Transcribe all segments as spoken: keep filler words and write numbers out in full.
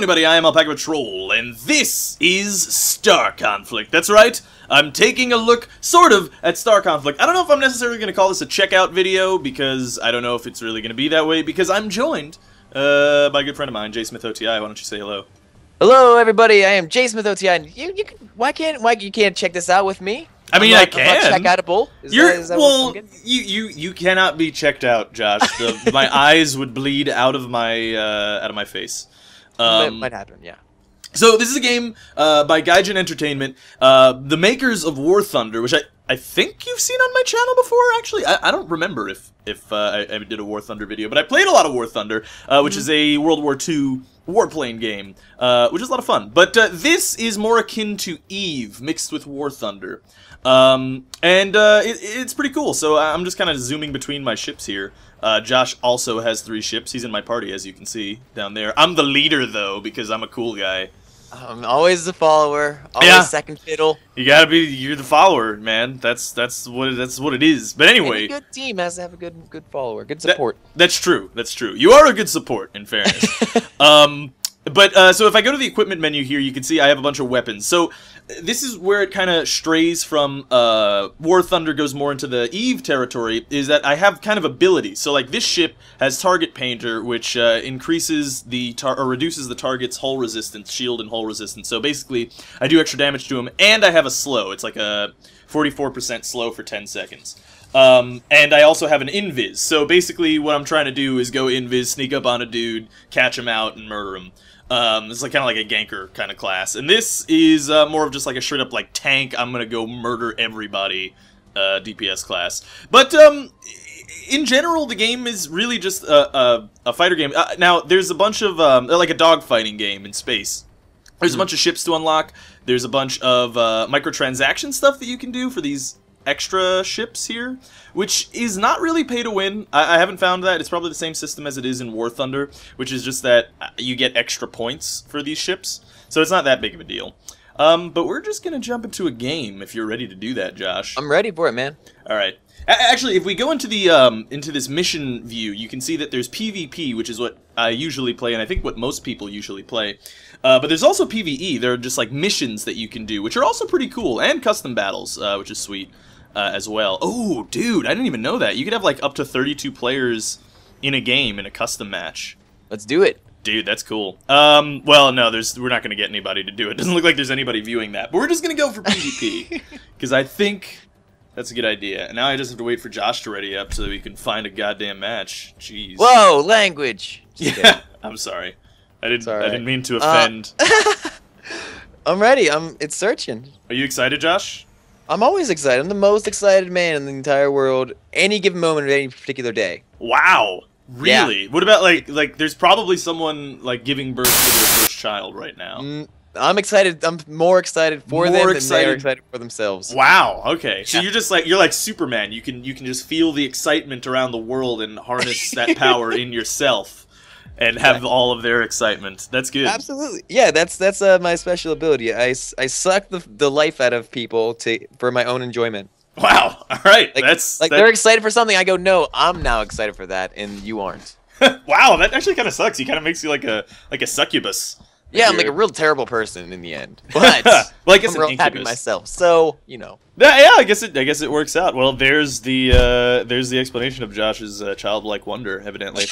anybody, I am Alpaca Patrol, and this is Star Conflict. That's right, I'm taking a look, sort of, at Star Conflict. I don't know if I'm necessarily going to call this a checkout video, because I don't know if it's really going to be that way, because I'm joined uh, by a good friend of mine, JSmithOTI. Why don't you say hello? Hello, everybody, I am JSmithOTI. You, you, why can't why, you can't check this out with me? I mean, not, I can. I'm not checkoutable. Is You're, that, is that well, you you you cannot be checked out, Josh. The, my eyes would bleed out of my uh, out of my face. Um, might, might happen, yeah. So this is a game uh, by Gaijin Entertainment, uh, the makers of War Thunder, which I I think you've seen on my channel before. Actually, I, I don't remember if if uh, I, I did a War Thunder video, but I played a lot of War Thunder, uh, which mm-hmm. is a World War Two warplane game, uh, which is a lot of fun. But uh, this is more akin to Eve mixed with War Thunder, um, and uh, it, it's pretty cool. So I'm just kind of zooming between my ships here. Uh, Josh also has three ships. He's in my party, as you can see down there. I'm the leader though because I'm a cool guy. I'm always the follower, always yeah. second fiddle. You gotta be, you're the follower, man. That's that's what that's what it is. But anyway, any good team has to have a good good follower, good support. That, that's true. That's true. You are a good support, in fairness. um, but uh, so if I go to the equipment menu here, you can see I have a bunch of weapons. So this is where it kind of strays from. Uh, War Thunder goes more into the Eve territory. Is that I have kind of abilities. So like this ship has Target Painter, which uh, increases the tar or reduces the target's hull resistance, shield, and hull resistance. So basically, I do extra damage to him, and I have a slow. It's like a forty-four percent slow for ten seconds. Um, and I also have an invis. So basically, what I'm trying to do is go invis, sneak up on a dude, catch him out, and murder him. Um, it's like kind of like a ganker kind of class, and this is uh, more of just like a straight up like tank. I'm gonna go murder everybody, uh, D P S class. But um, in general, the game is really just a a, a fighter game. Uh, now there's a bunch of um, like a dog fighting game in space. There's a bunch of ships to unlock. There's a bunch of uh, microtransaction stuff that you can do for these extra ships here, which is not really pay to win. I, I haven't found that. It's probably the same system as it is in War Thunder, which is just that you get extra points for these ships, so it's not that big of a deal. Um, but we're just going to jump into a game if you're ready to do that, Josh. I'm ready for it, man. All right. A actually, if we go into the um, into this mission view, you can see that there's PvP, which is what I usually play, and I think what most people usually play. Uh, but there's also PvE. There are just like missions that you can do, which are also pretty cool, and custom battles, uh, which is sweet. Uh, as well. Oh, dude, I didn't even know that. You could have like up to thirty-two players in a game in a custom match. Let's do it. Dude, that's cool. Um, well, no, there's we're not going to get anybody to do it. Doesn't look like there's anybody viewing that. But we're just going to go for PvP because I think that's a good idea. And now I just have to wait for Josh to ready up so that we can find a goddamn match. Jeez. Whoa, language. Just yeah, kidding. I'm sorry. I didn't. Right. I didn't mean to offend. Uh, I'm ready. I'm. It's searching. Are you excited, Josh? I'm always excited. I'm the most excited man in the entire world, any given moment of any particular day. Wow. Really? Yeah. What about, like, like there's probably someone, like, giving birth to their first child right now. Mm, I'm excited. I'm more excited for more them excited. than they are excited for themselves. Wow. Okay. So yeah. you're just, like, you're like Superman. You can, you can just feel the excitement around the world and harness that power in yourself. And have all of their excitement. That's good. Absolutely. Yeah, that's that's uh, my special ability. I, I suck the, the life out of people to for my own enjoyment. Wow. All right. Like, that's, like that... they're excited for something. I go, no, I'm now excited for that, and you aren't. Wow, that actually kind of sucks. He kind of makes you like a like a succubus. Yeah, I'm like a real terrible person in the end, but well, I guess I'm real happy myself. So you know. Yeah, yeah, I guess it. I guess it works out. Well, there's the uh, there's the explanation of Josh's uh, childlike wonder. Evidently,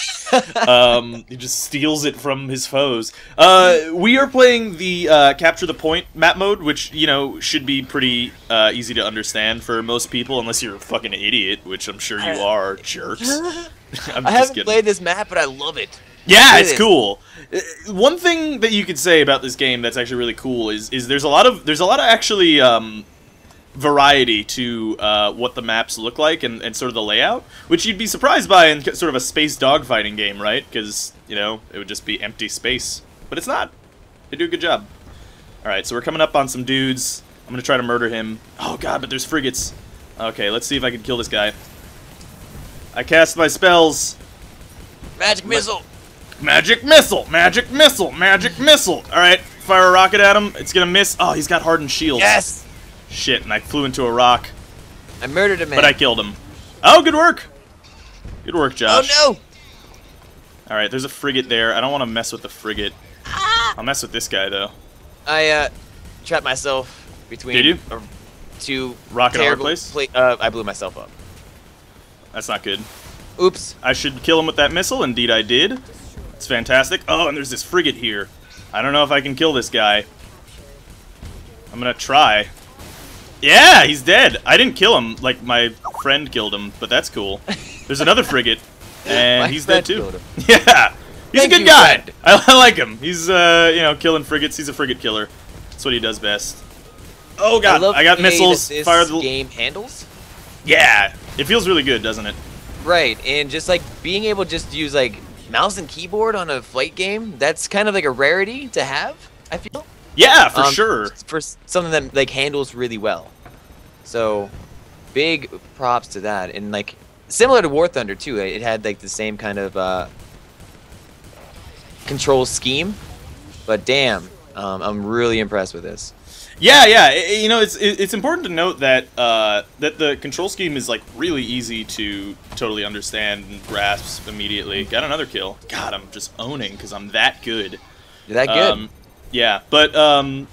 um, he just steals it from his foes. Uh, we are playing the uh, capture the point map mode, which you know should be pretty uh, easy to understand for most people, unless you're a fucking idiot, which I'm sure you are, jerks. I'm I haven't kidding. played this map, but I love it. Yeah, it's cool. One thing that you could say about this game that's actually really cool is is there's a lot of there's a lot of actually um, variety to uh, what the maps look like and, and sort of the layout, which you'd be surprised by in sort of a space dogfighting game, right? Because you know it would just be empty space, but it's not. They do a good job. All right, so we're coming up on some dudes. I'm gonna try to murder him. Oh god, but there's frigates. Okay, let's see if I can kill this guy. I cast my spells. Magic missile. Magic missile! Magic missile! Magic missile! Alright, fire a rocket at him. It's gonna miss. Oh, he's got hardened shields. Yes! Shit, and I flew into a rock. I murdered him, man. But I killed him. Oh, good work! Good work, Josh. Oh, no! Alright, there's a frigate there. I don't want to mess with the frigate. Ah! I'll mess with this guy though. I uh, trapped myself between. Did you? A, two rock and hard place. Pla uh, I blew myself up. That's not good. Oops. I should kill him with that missile. Indeed, I did. It's fantastic. Oh, and there's this frigate here. I don't know if I can kill this guy. I'm gonna try. Yeah, he's dead. I didn't kill him. Like my friend killed him, but that's cool. There's another frigate, and my he's dead too. Yeah, he's Thank a good guy. I, I like him. He's uh, you know, killing frigates. He's a frigate killer. That's what he does best. Oh god, I, love I got missiles. This fire the game handles. Yeah, it feels really good, doesn't it? Right, and just like being able to just use like mouse and keyboard on a flight game. That's kind of like a rarity to have, I feel. Yeah, for um, sure. For something that like handles really well, so big props to that. And like similar to War Thunder too, it had like the same kind of uh, control scheme. But damn, um, I'm really impressed with this. Yeah, yeah. It, you know, it's it, it's important to note that uh, that the control scheme is like really easy to totally understand and grasp immediately. Got another kill. God, I'm just owning because I'm that good. You're that good. Um, Yeah, but, um,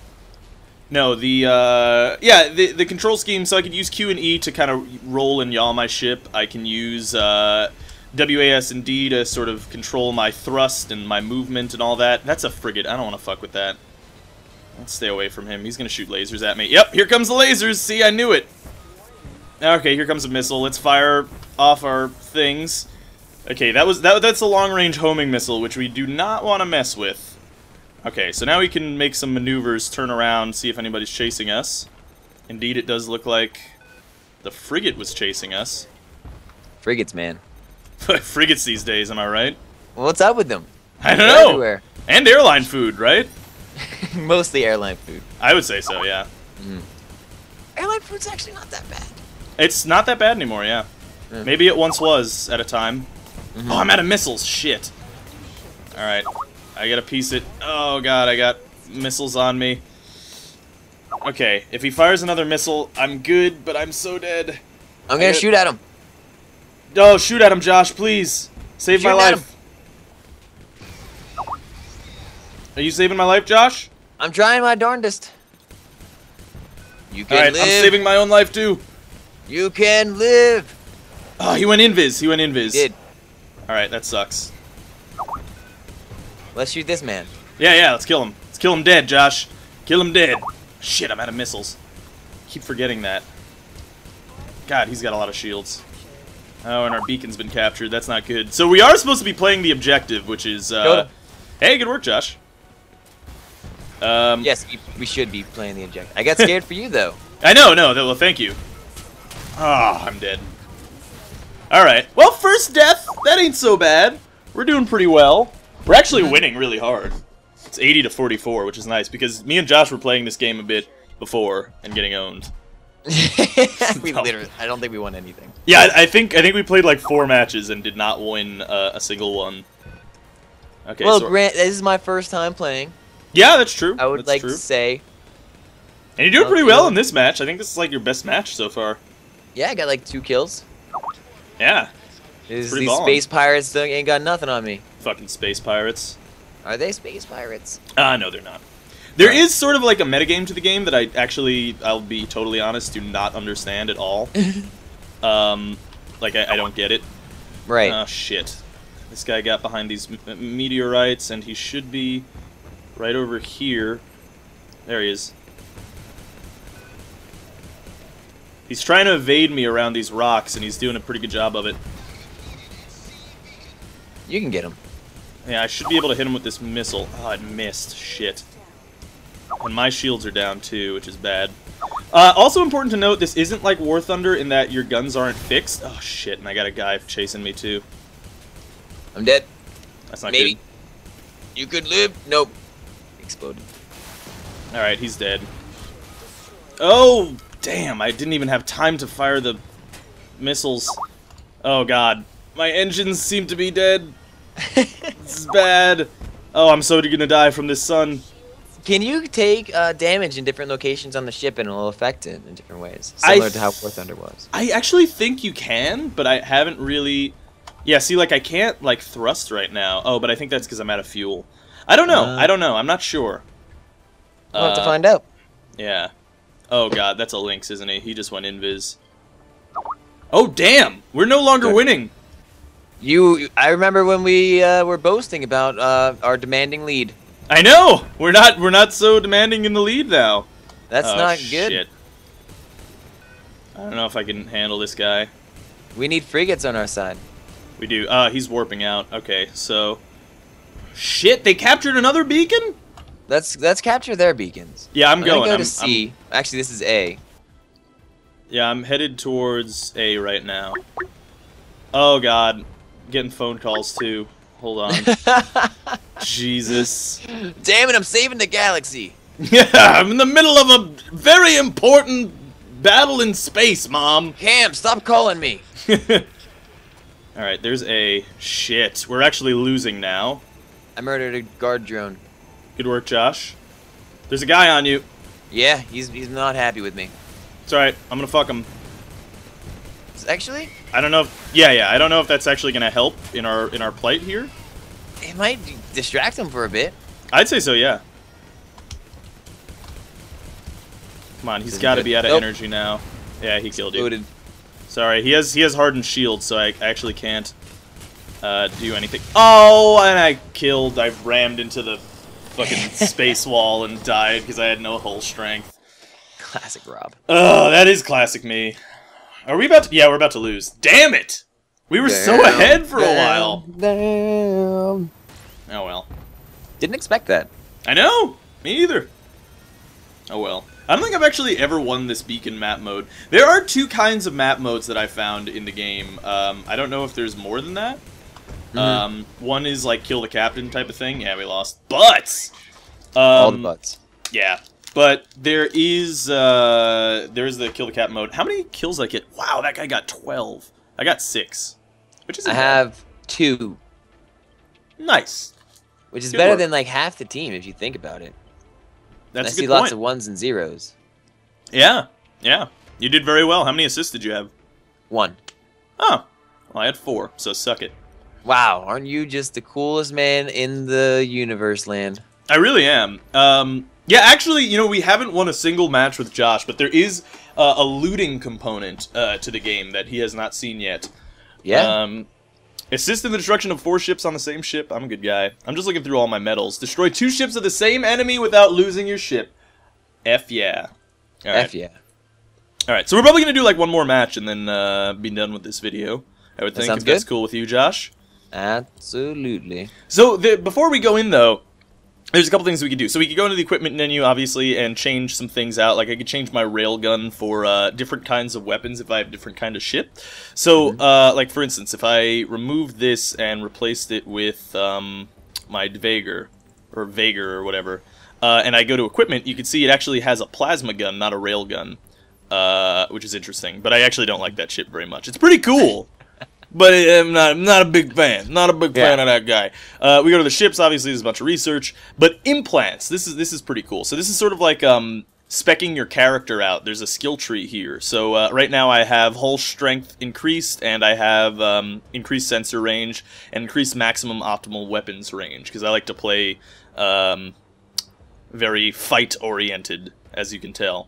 no, the, uh, yeah, the, the control scheme, so I could use Q and E to kind of roll and yaw my ship. I can use, uh, W A S and D to sort of control my thrust and my movement and all that. That's a frigate. I don't want to fuck with that. Let's stay away from him. He's going to shoot lasers at me. Yep, here comes the lasers. See, I knew it. Okay, here comes a missile. Let's fire off our things. Okay, that was, that, that's a long-range homing missile, which we do not want to mess with. Okay, so now we can make some maneuvers, turn around, see if anybody's chasing us. Indeed, it does look like the frigate was chasing us. Frigates, man. Frigates these days, am I right? Well, what's up with them? I don't They're know. Everywhere. And airline food, right? Mostly airline food. I would say so, yeah. Mm. Airline food's actually not that bad. It's not that bad anymore, yeah. Mm. Maybe it once was at a time. Mm-hmm. Oh, I'm out of missiles, shit. All right. I gotta piece it. Oh god, I got missiles on me. Okay, if he fires another missile, I'm good, but I'm so dead. I'm gonna, I'm gonna... shoot at him. Oh, shoot at him, Josh, please. Save shoot my life. Are you saving my life, Josh? I'm trying my darndest. You can Alright, I'm saving my own life too. You can live. Oh, he went invis. He went invis. He did. Alright, that sucks. Let's shoot this man. Yeah, yeah, let's kill him. Let's kill him dead, Josh. Kill him dead. Shit, I'm out of missiles. Keep forgetting that. God, he's got a lot of shields. Oh, and our beacon's been captured. That's not good. So we are supposed to be playing the objective, which is... Uh, hey, good work, Josh. Um, yes, we, we should be playing the objective. I got scared for you, though. I know, no. Well, thank you. Ah, oh, I'm dead. Alright. Well, first death, that ain't so bad. We're doing pretty well. We're actually winning really hard. It's eighty to forty-four, which is nice, because me and Josh were playing this game a bit before and getting owned. we no. literally, I don't think we won anything. Yeah, I, I think I think we played like four matches and did not win uh, a single one. Okay. Well, so Grant, this is my first time playing. Yeah, that's true. I would that's like true. to say. And you're doing pretty well in this match. I think this is like your best match so far. Yeah, I got like two kills. Yeah. These ballin'. space pirates ain't got nothing on me. Fucking space pirates. Are they space pirates? Uh, no, they're not. There right. is sort of like a metagame to the game that I actually, I'll be totally honest, do not understand at all. um, Like, I, I don't get it. Right. Oh, shit. This guy got behind these m meteorites, and he should be right over here. There he is. He's trying to evade me around these rocks, and he's doing a pretty good job of it. You can get him. Yeah, I should be able to hit him with this missile. Oh, I missed. Shit. And my shields are down, too, which is bad. Uh, also important to note, this isn't like War Thunder in that your guns aren't fixed. Oh, shit, and I got a guy chasing me, too. I'm dead. That's not Maybe. good. You could live. Nope. Exploded. Alright, he's dead. Oh, damn, I didn't even have time to fire the missiles. Oh, God. My engines seem to be dead. This is bad. Oh, I'm so gonna die from this sun. Can you take uh, damage in different locations on the ship and it'll affect it in different ways? Similar to how War Thunder was. I actually think you can, but I haven't really... Yeah, see, like, I can't, like, thrust right now. Oh, but I think that's because I'm out of fuel. I don't know. Uh, I don't know. I'm not sure. We'll uh, have to find out. Yeah. Oh, God. That's a lynx, isn't he? He just went invis. Oh, damn. We're no longer Good. winning. You. I remember when we uh, were boasting about uh, our demanding lead. I know. We're not. We're not so demanding in the lead now. That's oh, not good. Shit. I don't know if I can handle this guy. We need frigates on our side. We do. Uh, he's warping out. Okay, so. Shit! They captured another beacon. Let's let's capture their beacons. Yeah, I'm, I'm going. Go I'm, to C. I'm... Actually, this is A. Yeah, I'm headed towards A right now. Oh God, getting phone calls too. Hold on. Jesus. Damn it! I'm saving the galaxy. Yeah, I'm in the middle of a very important battle in space, Mom. Cam, stop calling me. All right, there's A. Shit, we're actually losing now. I murdered a guard drone. Good work, Josh. There's a guy on you. Yeah, he's he's not happy with me. It's all right. I'm gonna fuck him. Actually? I don't know. If, yeah, yeah. I don't know if that's actually gonna help in our in our plight here. It might distract him for a bit. I'd say so. Yeah. Come on, he's got to be out of nope. energy now. Yeah, he killed Exploded. you. Sorry, he has he has hardened shield, so I actually can't. Uh, do anything. Oh, and I killed. I rammed into the fucking space wall and died because I had no hull strength. Classic Rob. Oh, that is classic me. Are we about to? Yeah, we're about to lose. Damn it! We were damn, so ahead for damn, a while. Damn. Oh well. Didn't expect that. I know. Me either. Oh well. I don't think I've actually ever won this beacon map mode. There are two kinds of map modes that I found in the game. Um, I don't know if there's more than that. Um, one is like kill the captain type of thing. Yeah, we lost. But um, all the butts. Yeah, but there is uh, there is the kill the cap mode. How many kills did I get? Wow, that guy got twelve. I got six, which is I have two. Nice. Which is good better work. than like half the team if you think about it. That's I a good see point. Lots of ones and zeros. Yeah, yeah. You did very well. How many assists did you have? One. Oh, well, I had four. So suck it. Wow, aren't you just the coolest man in the universe land? I really am. Um, yeah, actually, you know, we haven't won a single match with Josh, but there is uh, a looting component uh, to the game that he has not seen yet. Yeah. Um, assist in the destruction of four ships on the same ship. I'm a good guy. I'm just looking through all my medals. Destroy two ships of the same enemy without losing your ship. F yeah. All right. F yeah. All right, so we're probably going to do like one more match and then uh, be done with this video, I would think, if that's cool with you, Josh. Absolutely. So the, before we go in though, there's a couple things we could do. So we could go into the equipment menu, obviously, and change some things out. Like I could change my railgun for uh, different kinds of weapons if I have different kind of ship. So, mm-hmm. uh, like for instance, if I removed this and replaced it with um, my Dvager or Vager or whatever, uh, and I go to equipment, you can see it actually has a plasma gun, not a railgun, uh, which is interesting. But I actually don't like that ship very much. It's pretty cool. But I'm not, I'm not a big fan. Not a big fan yeah. of that guy. Uh, we go to the ships. Obviously, there's a bunch of research. But implants. This is this is pretty cool. So this is sort of like um, specking your character out. There's a skill tree here. So uh, right now I have hull strength increased, and I have um, increased sensor range and increased maximum optimal weapons range because I like to play um, very fight oriented, as you can tell.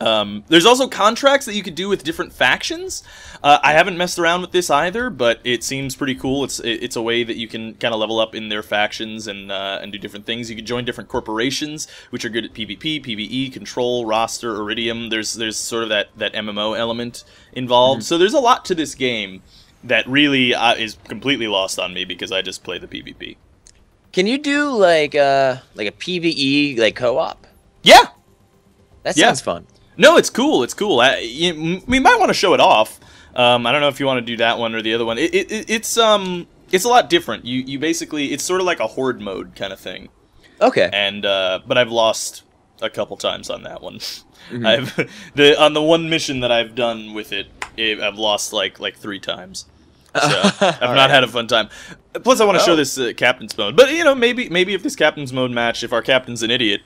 Um, there's also contracts that you could do with different factions. Uh, I haven't messed around with this either, but it seems pretty cool. It's it's a way that you can kind of level up in their factions and uh, and do different things. You can join different corporations, which are good at PvP, PvE, control, roster, Iridium. There's there's sort of that that M M O element involved. Mm-hmm. So there's a lot to this game that really uh, is completely lost on me because I just play the PvP. Can you do like uh like a PvE like co-op? Yeah. That sounds yeah. fun. No, it's cool. It's cool. I, you, we might want to show it off. Um, I don't know if you want to do that one or the other one. It, it, it's um, it's a lot different. You you basically it's sort of like a horde mode kind of thing. Okay. And uh, but I've lost a couple times on that one. Mm-hmm. I've the on the one mission that I've done with it, it I've lost like like three times. So I've not right. had a fun time. Plus, I want to oh. show this uh, captain's mode. But you know, maybe maybe if this captain's mode match, if our captain's an idiot.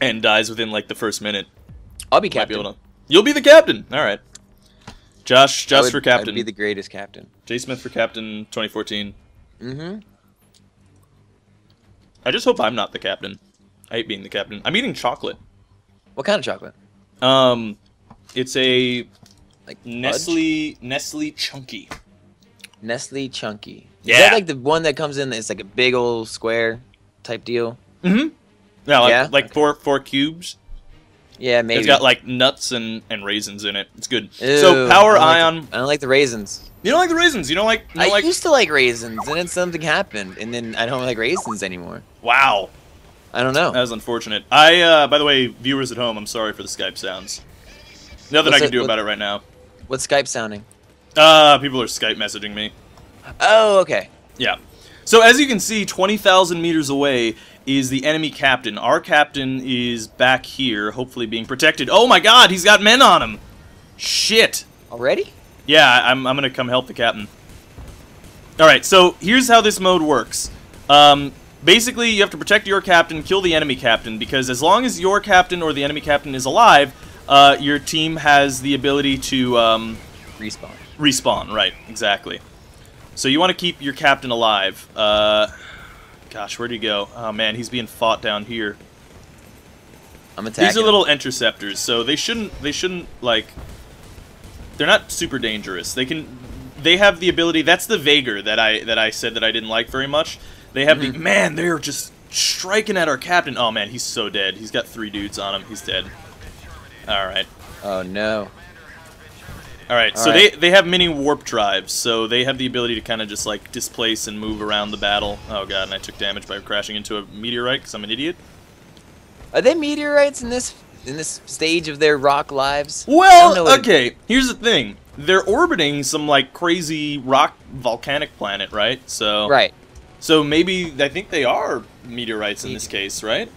And dies within like the first minute. I'll be captain. Be to... You'll be the captain. All right. Josh, Josh would, for captain. I'd be the greatest captain. J Smith for captain, twenty fourteen. Mm-hmm. I just hope I'm not the captain. I hate being the captain. I'm eating chocolate. What kind of chocolate? Um, it's a like Nestle fudge? Nestle Chunky. Nestle Chunky. Yeah. Is that like the one that comes in? It's like a big old square type deal. Mm-hmm. Yeah, like, yeah? like okay. four four cubes. Yeah, maybe. It's got like nuts and, and raisins in it. It's good. Ew, so power I ion. Like the, I don't like the raisins. You don't like the raisins. You don't like. You don't I like... used to like raisins, and then something happened, and then I don't like raisins anymore. Wow. I don't know. That was unfortunate. I, uh, by the way, viewers at home, I'm sorry for the Skype sounds. Nothing What's I can it, do what, about it right now. What's Skype sounding? Uh, people are Skype messaging me. Oh, okay. Yeah. So as you can see, twenty thousand meters away is the enemy captain. Our captain is back here, hopefully being protected. Oh my god, he's got men on him! Shit! Already? Yeah, I'm, I'm gonna come help the captain. Alright, so here's how this mode works. Um... Basically, you have to protect your captain, kill the enemy captain, because as long as your captain or the enemy captain is alive, uh, your team has the ability to... Um, respawn. Respawn, right, exactly. So you want to keep your captain alive. Uh, gosh, where'd he go? Oh man, he's being fought down here. I'm attacking. These are little interceptors, so they shouldn't, they shouldn't, like... They're not super dangerous. They can... They have the ability... That's the Vagor that I, that I said that I didn't like very much. They have mm-hmm. the... Man, they're just striking at our captain. Oh, man, he's so dead. He's got three dudes on him. He's dead. All right. Oh, no. All right, All so right. They, they have mini warp drives, so they have the ability to kind of just, like, displace and move around the battle. Oh, God, and I took damage by crashing into a meteorite because I'm an idiot. Are they meteorites in this, in this stage of their rock lives? Well, okay, here's the thing. They're orbiting some, like, crazy rock volcanic planet, right? So Right. So maybe I think they are meteorites in this case, right?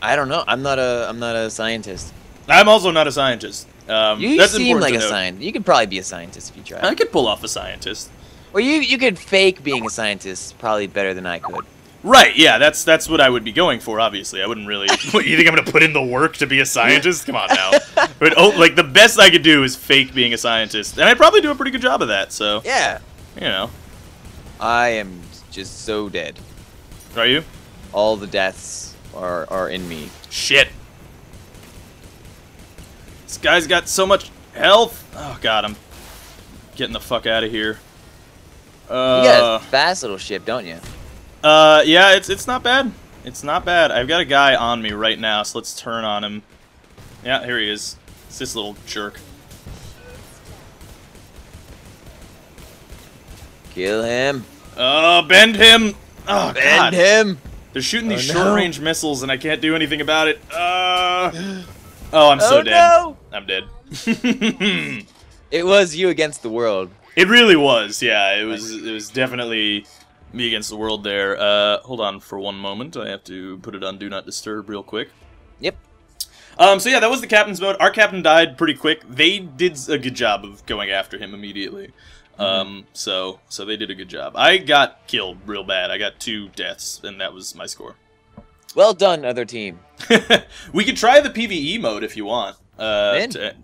I don't know. I'm not a I'm not a scientist. I'm also not a scientist. Um, you that's seem like a scientist. You could probably be a scientist if you tried. I could pull off a scientist. Well, you you could fake being a scientist probably better than I could. Right? Yeah. That's that's what I would be going for. Obviously, I wouldn't really. What, you think I'm gonna put in the work to be a scientist? Come on now. But oh, like the best I could do is fake being a scientist, and I probably do a pretty good job of that. So yeah. You know. I am. Is so dead. Are you? All the deaths are are in me. Shit. This guy's got so much health. Oh god, I'm getting the fuck out of here. Uh, you got a fast little ship, don't you? Uh, yeah, it's it's not bad. It's not bad. I've got a guy on me right now, so let's turn on him. Yeah, here he is. It's this little jerk. Kill him. Oh, uh, bend him! Oh, bend God. him! They're shooting these oh, no. short-range missiles, and I can't do anything about it. Uh... Oh, I'm so oh, dead. No. I'm dead. It was you against the world. It really was. Yeah, it was. It was definitely me against the world there. Uh, hold on for one moment. I have to put it on Do Not Disturb real quick. Yep. Um. So yeah, that was the captain's mode. Our captain died pretty quick. They did a good job of going after him immediately. Um, so, so they did a good job. I got killed real bad. I got two deaths, and that was my score. Well done, other team. We could try the PvE mode if you want. Uh, to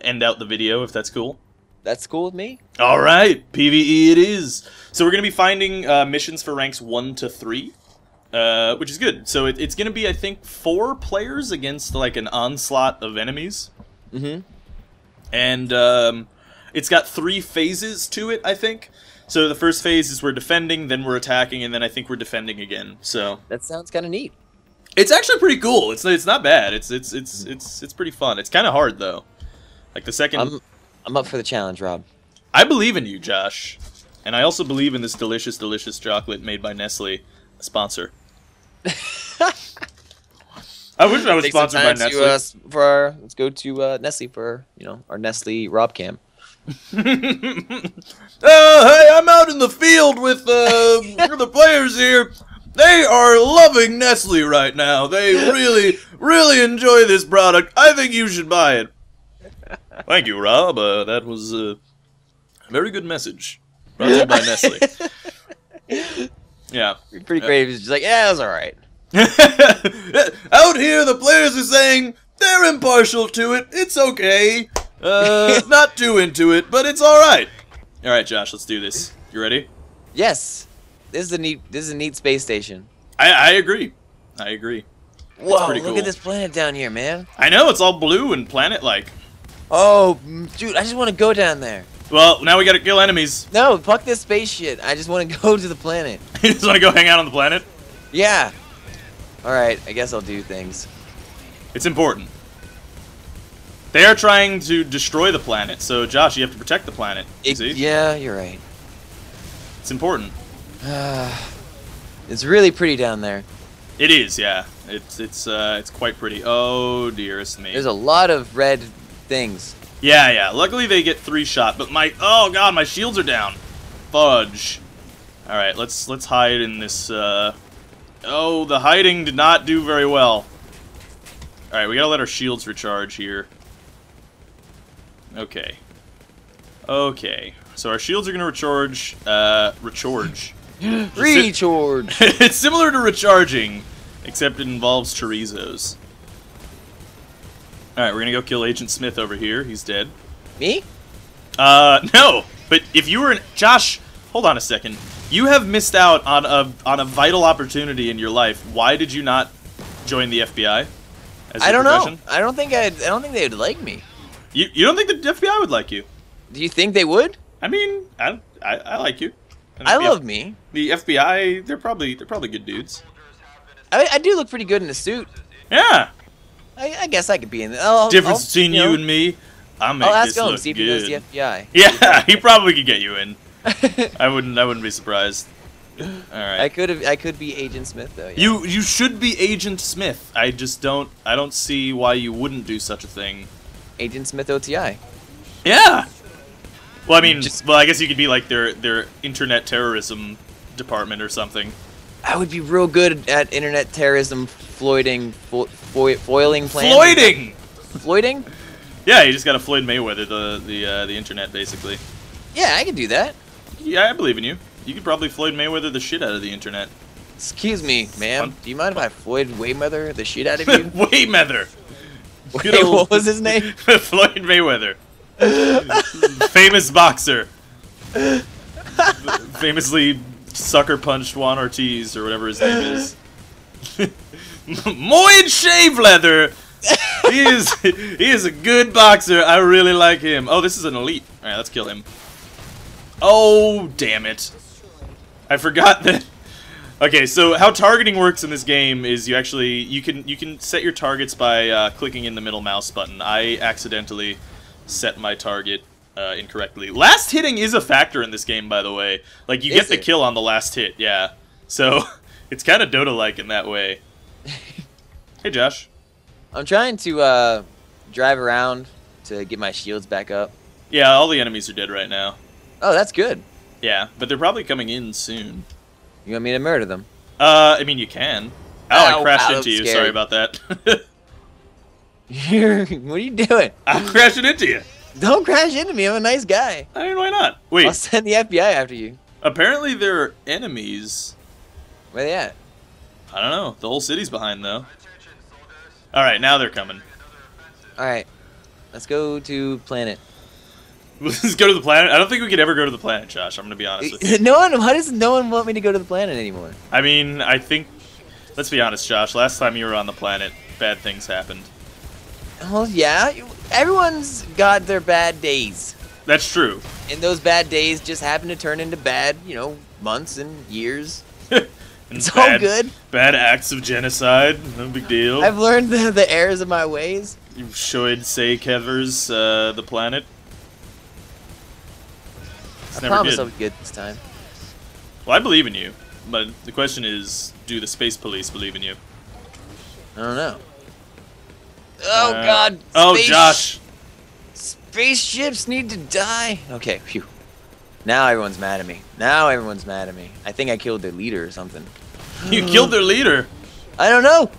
end out the video, if that's cool. That's cool with me. All right, PvE it is. So we're going to be finding uh, missions for ranks one to three, uh, which is good. So it, it's going to be, I think, four players against, like, an onslaught of enemies. Mm-hmm. And, um... it's got three phases to it, I think. So the first phase is we're defending, then we're attacking, and then I think we're defending again. So that sounds kind of neat. It's actually pretty cool. It's it's not bad. It's it's it's it's it's pretty fun. It's kind of hard though. Like the second. I'm I'm up for the challenge, Rob. I believe in you, Josh, and I also believe in this delicious, delicious chocolate made by Nestle, a sponsor. I wish I was Take sponsored by Nestle. To, uh, for our, let's go to uh, Nestle for you know our Nestle Rob Cam. Oh, hey, I'm out in the field with uh, the players here. They are loving Nestle right now. They really, really enjoy this product. I think you should buy it. Thank you, Rob. Uh, that was uh, a very good message. Brought to you by Nestle. Yeah. Pretty yeah. Great. He's just like, yeah, it was all right. Out here, the players are saying they're impartial to it. It's okay. Uh, not too into it, but it's all right. All right, Josh, let's do this. You ready? Yes. This is a neat. This is a neat space station. I, I agree. I agree. Whoa, look cool. at this planet down here, man. I know, it's all blue and planet-like. Oh, dude, I just want to go down there. Well, now we gotta kill enemies. No, fuck this space shit. I just want to go to the planet. You just want to go hang out on the planet? Yeah. Alright, I guess I'll do things. It's important. They are trying to destroy the planet, so Josh, you have to protect the planet. It, see? Yeah, you're right. It's important. It's really pretty down there. It is, yeah. It's it's uh it's quite pretty. Oh dearest me. There's a lot of red things. Yeah, yeah. Luckily they get three shot, but my oh god, my shields are down. Fudge. All right, let's let's hide in this. Uh... Oh, the hiding did not do very well. All right, we gotta let our shields recharge here. Okay. Okay. So our shields are gonna recharge. Uh, recharge. Recharge. It's similar to recharging, except it involves chorizos. Alright, we're gonna go kill Agent Smith over here. He's dead. Me? Uh, no! But if you were an... Josh, hold on a second. You have missed out on a, on a vital opportunity in your life. Why did you not join the F B I? As I don't profession? know. I don't think I'd, I don't think they'd like me. You, you don't think the F B I would like you? Do you think they would? I mean, I, I, I like you. I love me. The F B I, they're probably they're probably good dudes. I, I do look pretty good in a suit. Yeah. I, I guess I could be in the difference I'll, between you, know, you and me. I'll make I'll ask this him look see if good. He knows the F B I. Yeah, he probably could get you in. I wouldn't I wouldn't be surprised. All right. I could have I could be Agent Smith though. Yeah. You you should be Agent Smith. I just don't I don't see why you wouldn't do such a thing. Agent Smith O T I. Yeah. Well, I mean, just, well, I guess you could be like their their internet terrorism department or something. I would be real good at internet terrorism floiding, fo fo foiling plans. Floiding. Floiding. Yeah, you just got to Floyd Mayweather the the uh, the internet basically. Yeah, I can do that. Yeah, I believe in you. You could probably Floyd Mayweather the shit out of the internet. Excuse me, ma'am. Do you mind if I Floyd Mayweather the shit out of you? Mayweather. Wait, old, what was his name? Floyd Mayweather. Famous boxer. Famously sucker punched Juan Ortiz or whatever his name is. Moid Shave Leather! He is he is a good boxer. I really like him. Oh, this is an elite. Alright, let's kill him. Oh damn it. I forgot that. Okay, so how targeting works in this game is you actually you can you can set your targets by uh, clicking in the middle mouse button. I accidentally set my target uh, incorrectly. Last hitting is a factor in this game, by the way. Like, you is get the it? kill on the last hit, yeah. So, it's kind of Dota-like in that way. Hey, Josh. I'm trying to uh, drive around to get my shields back up. Yeah, all the enemies are dead right now. Oh, that's good. Yeah, but they're probably coming in soon. You want me to murder them? Uh, I mean, you can. Oh, oh I crashed wow, into you. Scary. Sorry about that. You're, what are you doing? I'm crashing into you. Don't crash into me. I'm a nice guy. I mean, why not? Wait. I'll send the F B I after you. Apparently, there are enemies. Where they at? I don't know. The whole city's behind, though. All right, now they're coming. All right. Let's go to planet. Let's go to the planet? I don't think we could ever go to the planet, Josh. I'm going to be honest with you. No one, why does no one want me to go to the planet anymore? I mean, I think... Let's be honest, Josh. Last time you were on the planet, bad things happened. Well, yeah, everyone's got their bad days. That's true. And those bad days just happen to turn into bad, you know, months and years. and it's bad, all good. Bad acts of genocide, no big deal. I've learned the, the errors of my ways. You should say Kevers, uh, the planet. It's I never promise good. I'll be good this time. Well, I believe in you, but the question is, do the space police believe in you? I don't know. Oh uh, god! Space oh Josh! Spaceships need to die! Okay, phew. Now everyone's mad at me. Now everyone's mad at me. I think I killed their leader or something. You killed their leader? I don't know!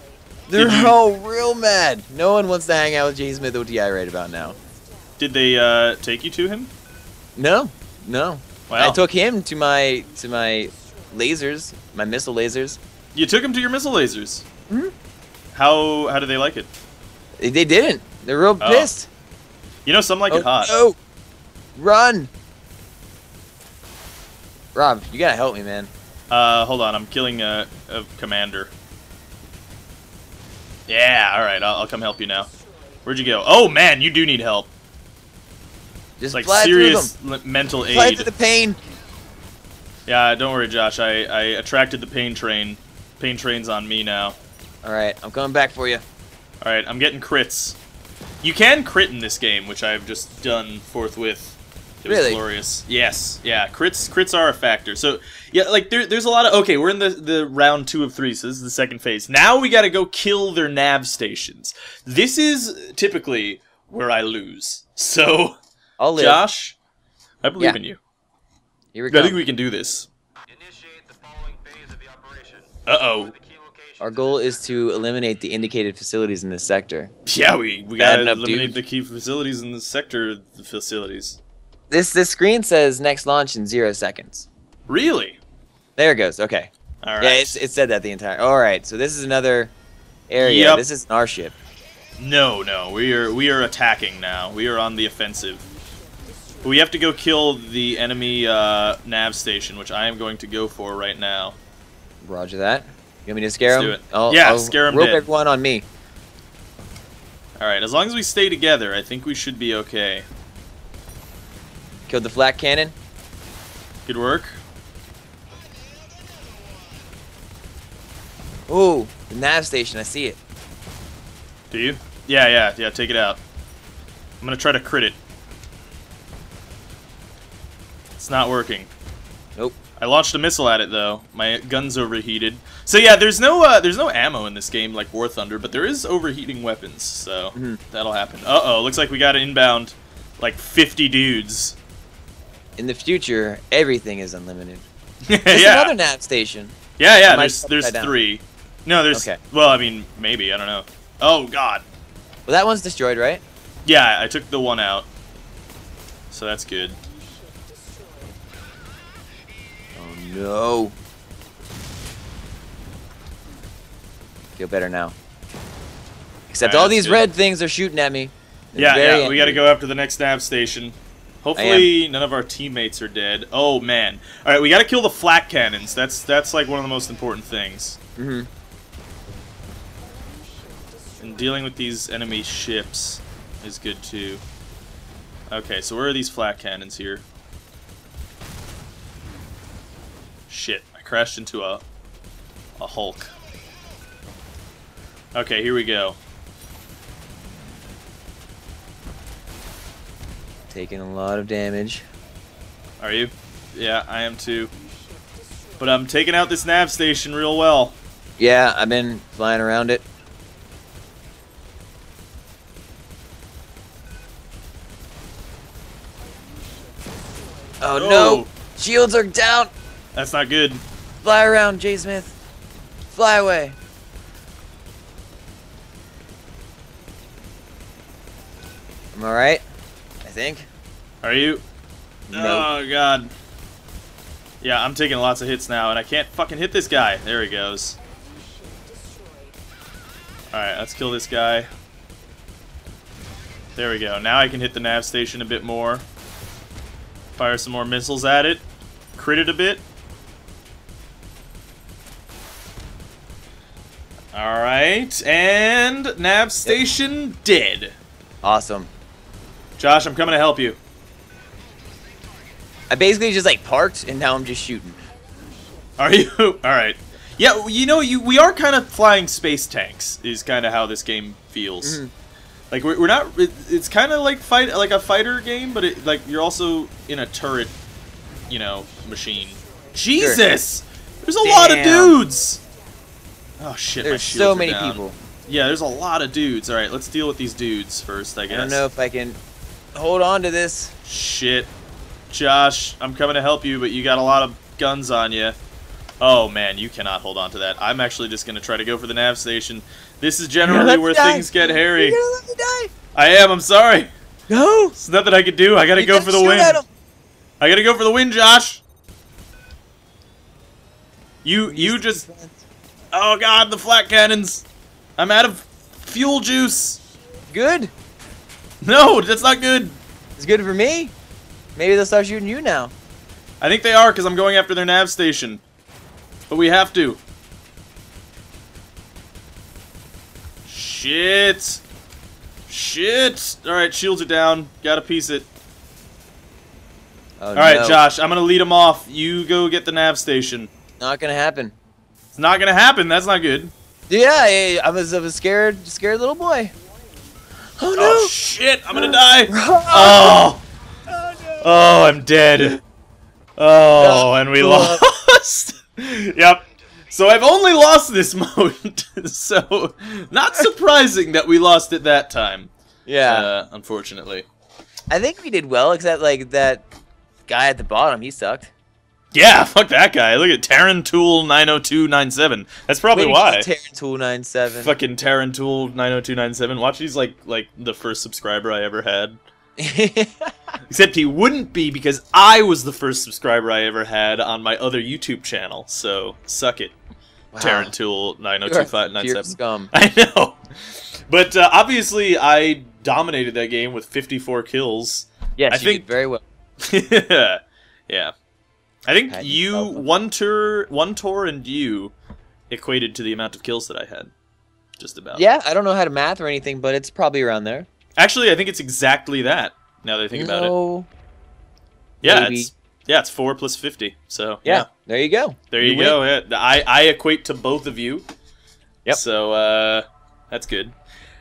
They're all real mad! No one wants to hang out with JSmithOTI right about now. Did they uh, take you to him? No. No. Wow. I took him to my to my lasers, my missile lasers. You took him to your missile lasers? Mm-hmm. How, how do they like it? They didn't. They're real oh. pissed. You know, some like oh, it hot. Oh, no. Run! Rob, you gotta help me, man. Uh, hold on, I'm killing a, a commander. Yeah, alright, I'll, I'll come help you now. Where'd you go? Oh man, you do need help. Just like serious mental aid. Apply to the pain. Yeah, don't worry, Josh. I, I attracted the pain train. Pain train's on me now. Alright, I'm coming back for you. Alright, I'm getting crits. You can crit in this game, which I've just done forthwith. It was really? Glorious. Yes. Yeah. Crits crits are a factor. So, yeah, like, there, there's a lot of... Okay, we're in the, the round two of three, so this is the second phase. Now we gotta go kill their nav stations. This is typically where I lose. So, I'll live. Josh, I believe yeah. in you. Here we go. I think we can do this. Initiate the following phase of the operation. Uh-oh. Our goal is to eliminate the indicated facilities in this sector. Yeah, we, we gotta enough, eliminate dude. the key facilities in this sector. The facilities... This this screen says next launch in zero seconds. Really? There it goes. Okay. All right. Yeah, it, it said that the entire. All right. So this is another area. Yep. This isn't our ship. No, no. We are we are attacking now. We are on the offensive. We have to go kill the enemy uh, nav station, which I am going to go for right now. Roger that. You want me to scare Let's him? Do it. I'll, yeah, I'll scare him. Rope everyone on me. All right. As long as we stay together, I think we should be okay. Killed the flak cannon. Good work. Ooh, the nav station, I see it. Do you? Yeah, yeah, yeah, take it out. I'm gonna try to crit it. It's not working. Nope. I launched a missile at it though. My gun's overheated. So yeah, there's no uh, there's no ammo in this game like War Thunder, but there is overheating weapons, so mm-hmm. that'll happen. Uh-oh, looks like we got an inbound like fifty dudes. In the future, everything is unlimited. There's yeah. another nav station. Yeah, yeah. There's there's three. Down. No, there's. Okay. Well, I mean, maybe I don't know. Oh God. Well, that one's destroyed, right? Yeah, I took the one out. So that's good. Oh no. Feel better now. Except all, right, all these good. red things are shooting at me. They're yeah, yeah. Angry. We got to go after the next nav station. Hopefully none of our teammates are dead. Oh man! All right, we gotta kill the flak cannons. That's that's like one of the most important things. Mm-hmm. And dealing with these enemy ships is good too. Okay, so where are these flak cannons here? Shit! I crashed into a a Hulk. Okay, here we go. Taking a lot of damage. Are you? Yeah, I am too. But I'm taking out this nav station real well. Yeah, I've been flying around it. Oh, oh. no! Shields are down! That's not good. Fly around, JSmith. Fly away. I'm alright. think are you nope. Oh god, yeah, I'm taking lots of hits now and I can't fucking hit this guy. There he goes. All right, let's kill this guy. There we go. Now I can hit the nav station a bit more, fire some more missiles at it, crit it a bit. All right, and nav station yep. dead. Awesome. Josh, I'm coming to help you. I basically just like parked and now I'm just shooting. Are you? All right. Yeah, you know, you we are kind of flying space tanks is kind of how this game feels. Mm-hmm. Like we're, we're not. It, it's kind of like fight like a fighter game, but it, like you're also in a turret, you know, machine. Jesus, sure. there's a Damn. lot of dudes. Oh shit! There's my shields so many are down. people. Yeah, there's a lot of dudes. All right, let's deal with these dudes first. I guess. I don't know if I can. Hold on to this. Shit. Josh, I'm coming to help you, but you got a lot of guns on you. Oh, man, you cannot hold on to that. I'm actually just going to try to go for the nav station. This is generally where things get hairy. You're going to let me die. I am. I'm sorry. No. There's nothing I can do. I got to go for the win. I got to go for the win, Josh. You, you just... Oh, God, the flat cannons. I'm out of fuel juice. Good. No, that's not good. It's good for me. Maybe they'll start shooting you now. I think they are because I'm going after their nav station. But we have to. Shit. Shit. Alright, shields are down. Gotta piece it. Oh, Alright, no. Josh, I'm gonna lead them off. You go get the nav station. Not gonna happen. It's not gonna happen. That's not good. Yeah, I was, I was scared, scared little boy. Oh, no. Oh, shit. I'm gonna die. Oh. Oh, no. Oh, I'm dead. Oh, and we lost. Yep. So I've only lost this mode, so not surprising that we lost it that time. Yeah. Uh, unfortunately. I think we did well, except like that guy at the bottom, he sucked. Yeah, fuck that guy. Look at Tarantool nine oh two nine seven. That's probably Wait, why. Tarantool nine seven. Fucking Tarantool nine oh two nine seven. Watch, he's like like the first subscriber I ever had. Except he wouldn't be, because I was the first subscriber I ever had on my other YouTube channel. So suck it, wow. Tarantool nine oh two five nine seven. Scum. I know, but uh, obviously I dominated that game with fifty-four kills. Yes, I you think did very well. Yeah, yeah. I think I you one tour, one tour, and you equated to the amount of kills that I had, just about. Yeah, I don't know how to math or anything, but it's probably around there. Actually, I think it's exactly that, now that I think no. about it. Yeah, Maybe. it's yeah, it's four plus fifty. So yeah, yeah. there you go. There you, you go. Yeah, I I equate to both of you. Yep. So uh, that's good.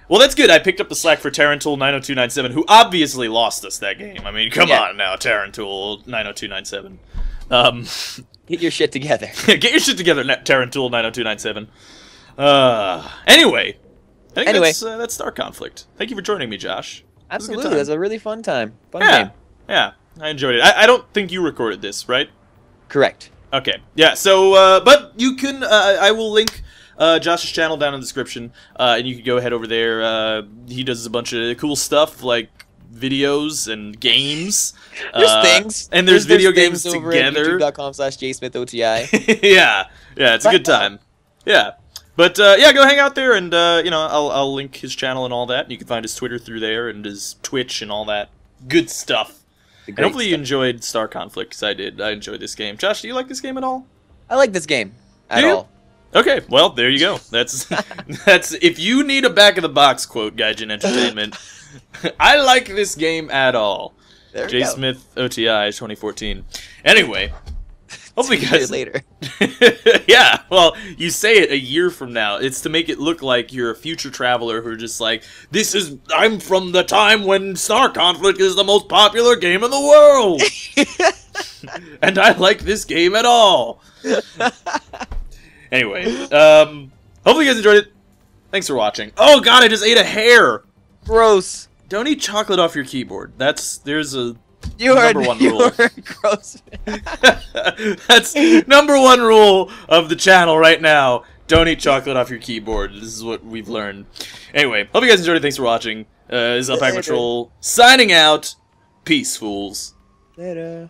Well, that's good. I picked up the slack for Tarantool nine oh two nine seven, who obviously lost us that game. I mean, come yeah. on now, Tarantool nine oh two nine seven. Um, get your shit together. Get your shit together, Tarantool nine oh two nine seven. Uh, anyway. I think anyway. that's, uh, that's Star Conflict. Thank you for joining me, Josh. Absolutely. It was a really fun time. Fun yeah. game. Yeah, I enjoyed it. I, I don't think you recorded this, right? Correct. Okay. Yeah, so, uh, but you can, uh, I will link uh, Josh's channel down in the description, uh, and you can go head over there. Uh, he does a bunch of cool stuff, like videos and games. There's uh, things. And there's, there's video there's games over together. YouTube dot com slash J Smith O T I. Yeah. Yeah, it's a good time. Yeah. But, uh, yeah, go hang out there, and, uh, you know, I'll, I'll link his channel and all that, and you can find his Twitter through there, and his Twitch and all that good stuff. And hopefully stuff. you enjoyed Star Conflict, because I did. I enjoyed this game. Josh, do you like this game at all? I like this game. At do you? all. Okay, well, there you go. That's, that's, if you need a back-of-the-box quote, Gaijin Entertainment, I like this game at all. There we go. J Smith O T I twenty fourteen. Anyway... Hopefully, guys. Later. Yeah. Well, you say it a year from now. It's to make it look like you're a future traveler who're just like, "This is I'm from the time when Star Conflict is the most popular game in the world, and I like this game at all." Anyway, um, hopefully you guys enjoyed it. Thanks for watching. Oh God, I just ate a hair. Gross. Don't eat chocolate off your keyboard. That's there's a. You are, number one you rule. are gross. That's number one rule of the channel right now. Don't eat chocolate off your keyboard. This is what we've learned. Anyway, hope you guys enjoyed it. Thanks for watching. Uh, this is Alpaca Patrol signing out. Peace, fools. Later.